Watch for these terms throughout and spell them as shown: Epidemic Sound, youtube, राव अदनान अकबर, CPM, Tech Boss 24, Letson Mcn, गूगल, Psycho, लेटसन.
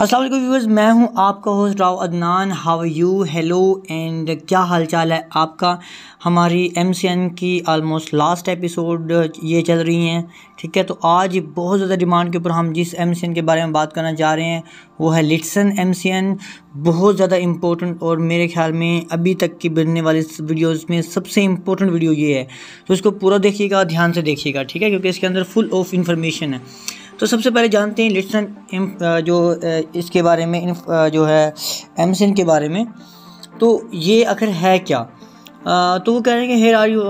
अस्सलाम वालेकुम व्यूअर्स, मैं हूं आपका host Rao Adnan. How are you? Hello and क्या हालचाल है आपका। हमारी MCN की आलमोस्ट लास्ट एपिसोड ये चल रही हैं, ठीक है। तो आज बहुत ज़्यादा डिमांड के ऊपर हम जिस MCN के बारे में बात करना जा रहे हैं वो है लेटसन MCN। बहुत ज़्यादा इम्पोर्टेंट और मेरे ख्याल में अभी तक की बनने वाली वीडियोस में सबसे इम्पोर्टेंट वीडियो ये है, तो इसको पूरा देखिएगा, ध्यान से देखिएगा, ठीक है, क्योंकि इसके अंदर फुल ऑफ इन्फॉर्मेशन है। तो सबसे पहले जानते हैं लेटसन जो इसके बारे में, जो है MCN के बारे में, तो ये आखिर है क्या। तो वो कह रहे हैं कि here are you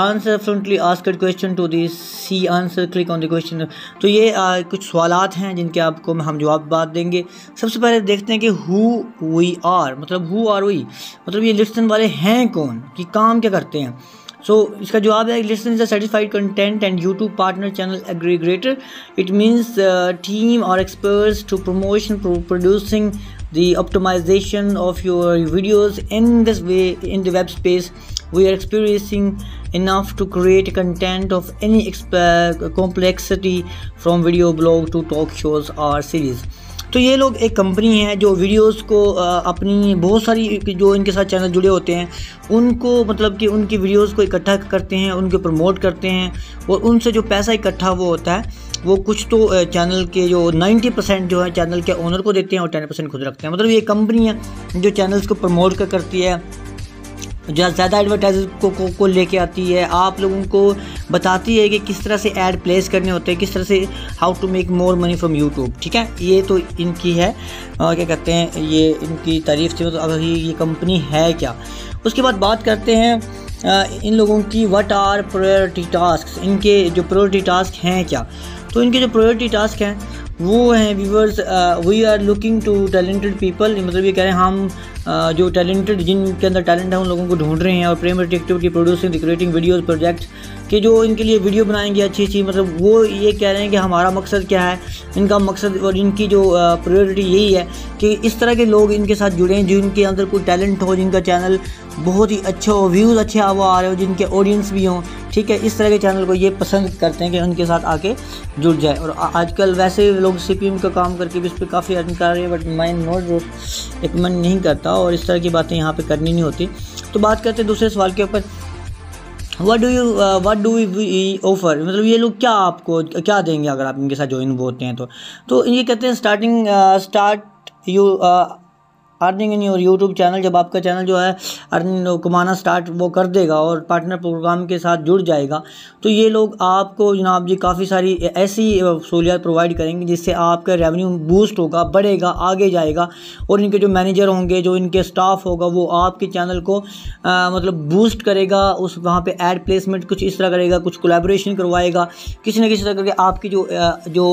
answer fluently asked question to this see answer click on the question. तो ये कुछ सवालात हैं जिनके आपको हम जवाब बात देंगे। सबसे पहले देखते हैं कि हु वी आर, मतलब हु आर वी, मतलब ये लेटसन वाले हैं कौन, कि काम क्या करते हैं। सो इसका जवाब है लेटसन is a certified content and YouTube partner channel aggregator. It means team और experts to promotion producing the optimization of your videos in this way in the web space we are experiencing enough to create content of any complexity from video blog to talk shows or series। तो ये लोग एक company है जो videos को अपनी बहुत सारी जो इनके साथ चैनल जुड़े होते हैं उनको, मतलब कि उनकी वीडियोस को इकट्ठा करते हैं, उनको प्रमोट करते हैं और उनसे जो पैसा इकट्ठा वो होता है वो कुछ तो चैनल के जो 90% जो है चैनल के ओनर को देते हैं और 10% खुद रखते हैं। मतलब ये कंपनी है जो चैनल्स को प्रमोट करती है, ज़्यादा एडवर्टाइज को लेके आती है, आप लोगों को बताती है कि किस तरह से ऐड प्लेस करने होते हैं, किस तरह से how to make more money from YouTube, ठीक है। ये तो इनकी है क्या कहते हैं, ये इनकी तारीफ़ थी। तो अगर ये कंपनी है क्या, उसके बाद बात करते हैं इन लोगों की व्हाट आर प्रायोरिटी टास्क, इनके जो प्रायोरिटी टास्क हैं क्या। तो इनके जो प्रायोरिटी टास्क हैं वो हैं viewers we are looking to talented people, मतलब ये कह रहे हैं हम जो टैलेंटेड, जिनके अंदर टैलेंट है उन लोगों को ढूंढ रहे हैं। और primary activity producing creating videos project, कि जो इनके लिए वीडियो बनाएंगे अच्छी, मतलब वो ये कह रहे हैं कि हमारा मकसद क्या है। इनका मकसद और इनकी जो प्रायोरिटी यही है कि इस तरह के लोग इनके साथ जुड़ें जिनके अंदर कोई टैलेंट हो, जिनका चैनल बहुत ही अच्छा हो, व्यूज़ अच्छे आ रहे हो, जिनके ऑडियंस भी हों, ठीक है। इस तरह के चैनल को ये पसंद करते हैं कि उनके साथ आके जुड़ जाए। और आजकल वैसे लोग CPM का काम करके भी इस पर काफ़ी अर्न कर रहे हैं, बट मैं नोट रिकमेंड नहीं करता और इस तरह की बातें यहाँ पे करनी नहीं होती। तो बात करते हैं दूसरे सवाल के ऊपर, व्हाट डू वी ऑफर, मतलब ये लोग क्या आपको क्या देंगे अगर आप इनके साथ ज्वाइन होते हैं। तो ये कहते हैं start you earning in your YouTube channel, जब आपका चैनल जो है अर्निंग कमाना स्टार्ट वो कर देगा और पार्टनर प्रोग्राम के साथ जुड़ जाएगा, तो ये लोग आपको जनाब जी काफ़ी सारी ऐसी सहूलियत प्रोवाइड करेंगे जिससे आपका रेवेन्यू बूस्ट होगा, बढ़ेगा, आगे जाएगा। और इनके जो मैनेजर होंगे, जो इनके स्टाफ होगा, वो आपके चैनल को मतलब बूस्ट करेगा, उस वहाँ पर एड प्लेसमेंट कुछ इस तरह करेगा, कुछ कोलेब्रेशन करवाएगा, किसी न किसी तरह करके आपकी जो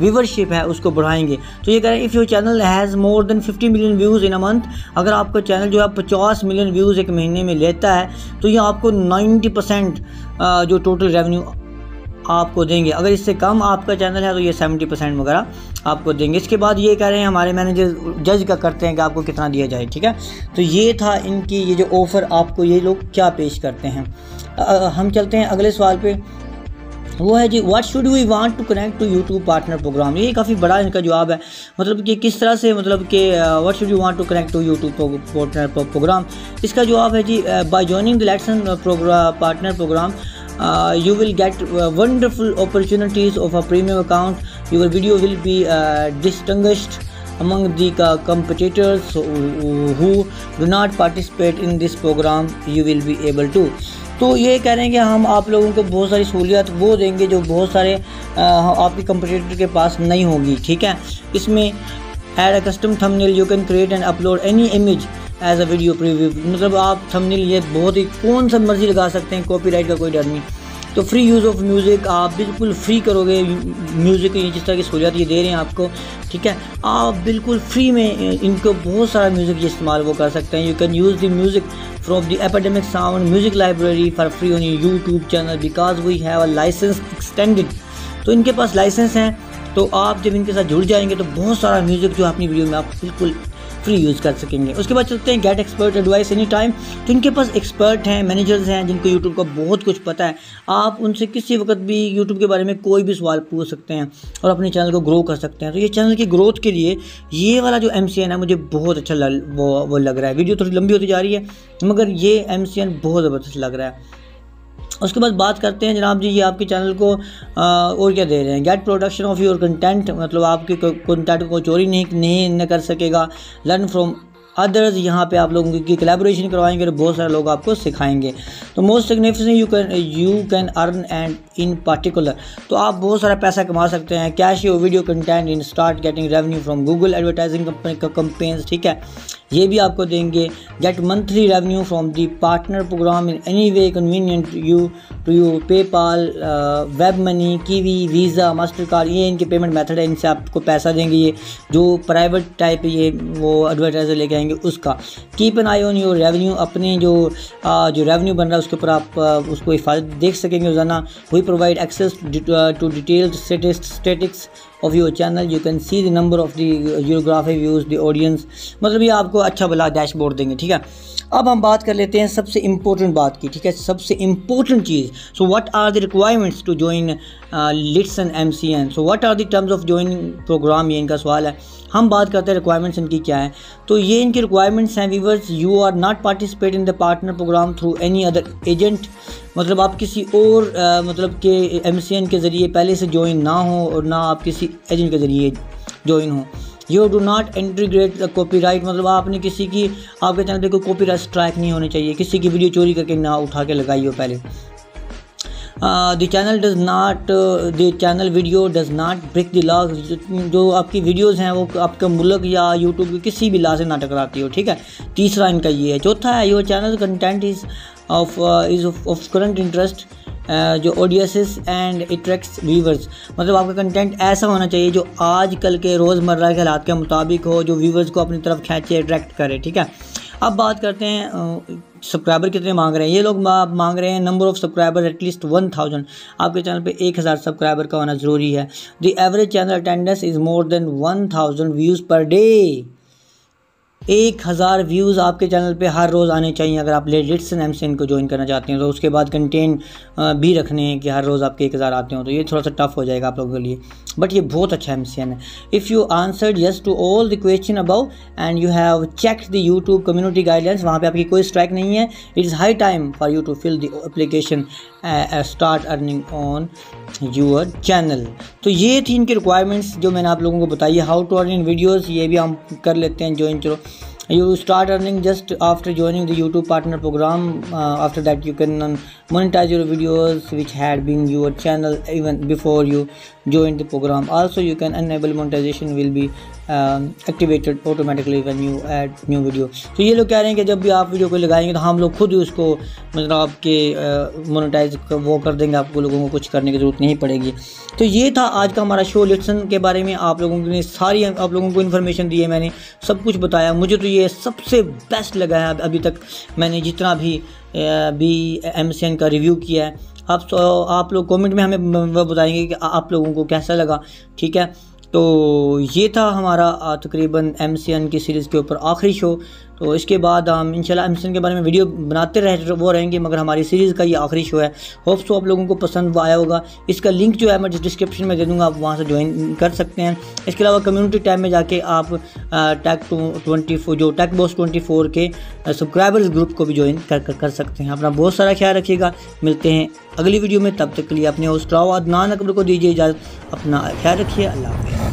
व्यूवरशिप है उसको बढ़ाएंगे। तो ये कह रहे हैं if your channel has more than 50 million views in a month, अगर आपका चैनल जो है 50 मिलियन व्यूज़ एक महीने में लेता है तो ये आपको 90% जो टोटल रेवेन्यू आपको देंगे। अगर इससे कम आपका चैनल है तो ये 70% वगैरह आपको देंगे। इसके बाद ये कह रहे हैं हमारे मैनेजर जज का करते हैं कि आपको कितना दिया जाए, ठीक है। तो ये था इनकी ये जो ऑफ़र, आपको ये लोग क्या पेश करते हैं। हम चलते हैं अगले सवाल पे, वो है जी what should we want to connect to YouTube partner program. ये काफ़ी बड़ा इनका जवाब है, मतलब कि किस तरह से, मतलब कि what should you want to connect to YouTube partner program. इसका जवाब है जी by joining the लेटसन partner program you will get wonderful opportunities of a premium account. Your video will be distinguished among the competitors who do not participate in this program. You will be able to। तो ये कह रहे हैं कि हम आप लोगों को बहुत सारी सहूलियत वो देंगे जो बहुत सारे आपके कंपटीटर के पास नहीं होगी, ठीक है। इसमें add a custom thumbnail, you can create and upload any image as a video preview, मतलब आप थंबनेल ये बहुत ही कौन सा मर्जी लगा सकते हैं, कॉपीराइट का कोई डर नहीं। तो फ्री यूज़ ऑफ म्यूज़िक, आप बिल्कुल फ्री करोगे म्यूज़िक को, जिस तरह की सहूलियत ये दे रहे हैं आपको, ठीक है। आप बिल्कुल फ्री में इनको बहुत सारा म्यूज़िक इस्तेमाल वो कर सकते हैं। You can use the music from the Epidemic Sound music library for free on YouTube channel because we have a licence extended. तो इनके पास लाइसेंस हैं, तो आप जब इनके साथ जुड़ जाएंगे तो बहुत सारा म्यूज़िक जो अपनी वीडियो में आप बिल्कुल फ्री यूज़ कर सकेंगे। उसके बाद चलते हैं get expert advice any time. तो इनके पास एक्सपर्ट हैं, मैनेजर्स हैं जिनको यूट्यूब का बहुत कुछ पता है। आप उनसे किसी वक्त भी यूट्यूब के बारे में कोई भी सवाल पूछ सकते हैं और अपने चैनल को ग्रो कर सकते हैं। तो ये चैनल की ग्रोथ के लिए ये वाला जो MCN है मुझे बहुत अच्छा वो लग रहा है। वीडियो थोड़ी लंबी होती जा रही है मगर ये MCN बहुत ज़बरदस्त लग रहा है। उसके बाद बात करते हैं जनाब जी, ये आपके चैनल को और क्या दे रहे हैं, get production of your content, मतलब आपके कंटेंट को कोई चोरी नहीं कर सकेगा। लर्न फ्रॉम अदर्स, यहाँ पे आप लोगों की कोलैबोरेशन करवाएंगे और बहुत सारे लोग आपको सिखाएंगे। तो most significant you can earn and in particular, तो आप बहुत सारा पैसा कमा सकते हैं। Cash your video content in start getting revenue from गूगल advertising campaigns, ठीक है, ये भी आपको देंगे। Get monthly revenue from the partner program in any way convenient to you PayPal, web money, Qiwi, Visa, master card, ये इनके payment method है। इनसे आपको पैसा देंगे ये जो प्राइवेट टाइप ये वो एडवर्टाइजर लेके आएंगे उसका। Keep an eye on your revenue, अपने जो रेवेन्यू बन रहा है उसके ऊपर आप उसको हिफाजत देख सकेंगे रोजाना। We provide access to detailed statistics of your channel, you can see the number of the geography views the audience, मतलब ये आपको अच्छा भला डैशबोर्ड देंगे, ठीक है। अब हम बात कर लेते हैं सबसे इम्पोर्टेंट बात की, ठीक है, सबसे इम्पोर्टेंट चीज़। So what are the requirements to join Letsun MCN, so what are the terms of joining program, ये इनका सवाल है। हम बात करते हैं रिक्वायरमेंट्स इनकी क्या है। तो ये इनकी रिक्वायरमेंट्स हैं viewers, you are not participate in the partner program through any other agent, मतलब आप किसी और मतलब के MCN के ज़रिए पहले से ज्वाइन ना हो और ना आप किसी एजेंट के ज़रिए ज्वाइन हो। You do not integrate the copyright, मतलब आपने किसी की आपके चैनल पे कोई कॉपीराइट स्ट्राइक नहीं होनी चाहिए, किसी की वीडियो चोरी करके ना उठा के लगाई हो पहले। The channel video does not break the law, जो आपकी वीडियोस हैं वो आपका मुल्क या यूट्यूब की किसी भी लॉ से ना टकराती हो, ठीक है। तीसरा इनका ये है। चौथा है your channel content is of current interest जो ऑडियंसेस एंड अट्रैक्ट्स व्यूवर्स, मतलब आपका कंटेंट ऐसा होना चाहिए जो आज कल के रोज़मर्रा के हालात के मुताबिक हो, जो व्यूवर्स को अपनी तरफ खींचे, अट्रैक्ट करे, ठीक है। अब बात करते हैं सब्सक्राइबर कितने मांग रहे हैं। ये लोग मांग रहे हैं नंबर ऑफ़ सब्सक्राइबर एटलीस्ट 1000, आपके चैनल पे 1000 सब्सक्राइबर का होना ज़रूरी है। The average channel attendance is more than 1000 views per day, 1000 views आपके चैनल पे हर रोज़ आने चाहिए अगर आप लेट्सन MCN को ज्वाइन करना चाहते हैं। तो उसके बाद कंटेंट भी रखने हैं कि हर रोज़ आपके 1000 आते हो, तो ये थोड़ा सा टफ हो जाएगा आप लोगों के लिए, बट ये बहुत अच्छा MCN है। If you answered yes to all the question above and you have checked the YouTube community guidelines, वहाँ पे आपकी कोई स्ट्राइक नहीं है, it is high time for you to fill the application start earning on your channel. तो ये थी इनकी रिक्वायरमेंट्स जो मैंने आप लोगों को बताई है। How to earn in videos, ये भी हम कर लेते हैं ज्वाइन, चलो। You start earning just after joining the YouTube partner program. After that, you can monetize your videos which had been your channel even before you joined the program. Also, you can enable monetization will be activated automatically when you add new video. तो ये लोग कह रहे हैं कि जब भी आप वीडियो को लगाएंगे तो हम लोग खुद ही उसको मतलब आपके मोनेटाइज वो कर देंगे, आपको लोगों को कुछ करने की ज़रूरत नहीं पड़ेगी। तो ये था आज का हमारा शो लेट्सन के बारे में। आप लोगों ने सारी आप लोगों को इन्फॉर्मेशन दी है, मैंने सब कुछ बताया, मुझे तो ये सबसे बेस्ट लगा है अभी तक मैंने जितना भी MCN का रिव्यू किया है। आप लोग कमेंट में हमें बताएंगे कि आप लोगों को कैसा लगा, ठीक है। तो ये था हमारा तकरीबन MCN की सीरीज़ के ऊपर आखिरी शो। तो इसके बाद हम इंशाल्लाह MCN के बारे में वीडियो बनाते रहेंगे, मगर हमारी सीरीज़ का ये आखिरी शो है। होप सो आप लोगों को पसंद आया होगा। इसका लिंक जो है मैं डिस्क्रिप्शन में दे दूंगा, आप वहाँ से ज्वाइन कर सकते हैं। इसके अलावा कम्युनिटी टैब में जाके आप टेक बॉस 24 के सब्सक्राइबर्स ग्रुप को भी ज्वाइन कर सकते हैं। अपना बहुत सारा ख्याल रखिएगा, मिलते हैं अगली वीडियो में, तब तक के लिए अपने होस्ट राव अदनान अकबर को दीजिए इजाज़त। अपना ख्याल रखिए, अल्लाह हाफ़िज़।